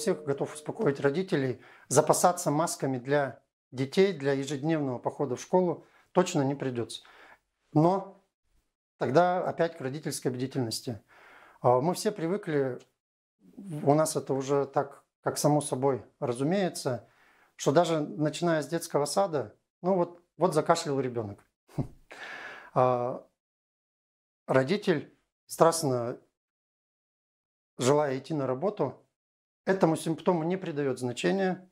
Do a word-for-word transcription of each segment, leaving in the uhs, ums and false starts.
Всех готов успокоить родителей, запасаться масками для детей, для ежедневного похода в школу точно не придется. Но тогда опять к родительской бдительности. Мы все привыкли, у нас это уже так, как само собой разумеется, что даже начиная с детского сада, ну вот, вот закашлял ребенок. Родитель, страстно желая идти на работу, этому симптому не придает значения,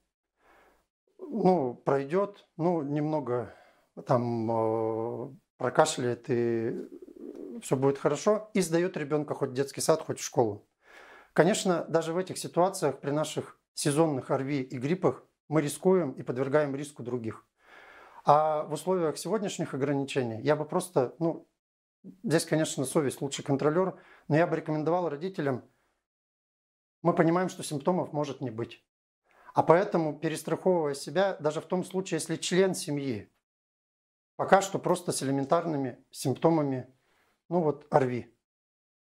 ну, пройдет, ну, немного там э, прокашляет и все будет хорошо, и сдает ребенка хоть в детский сад, хоть в школу. Конечно, даже в этих ситуациях при наших сезонных ОРВИ и гриппах мы рискуем и подвергаем риску других. А в условиях сегодняшних ограничений я бы просто, ну, здесь, конечно, совесть лучше контролер, но я бы рекомендовал родителям: мы понимаем, что симптомов может не быть. А поэтому, перестраховывая себя, даже в том случае, если член семьи пока что просто с элементарными симптомами, ну вот ОРВИ,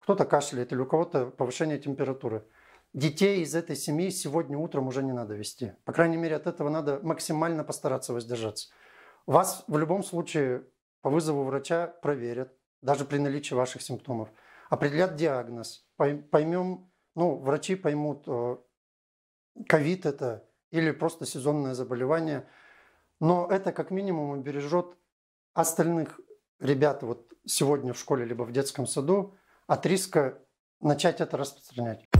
кто-то кашляет или у кого-то повышение температуры, детей из этой семьи сегодня утром уже не надо вести. По крайней мере, от этого надо максимально постараться воздержаться. Вас в любом случае по вызову врача проверят, даже при наличии ваших симптомов. Определят диагноз, поймем... Ну, врачи поймут, ковид это или просто сезонное заболевание. Но это как минимум убережет остальных ребят вот сегодня в школе либо в детском саду от риска начать это распространять.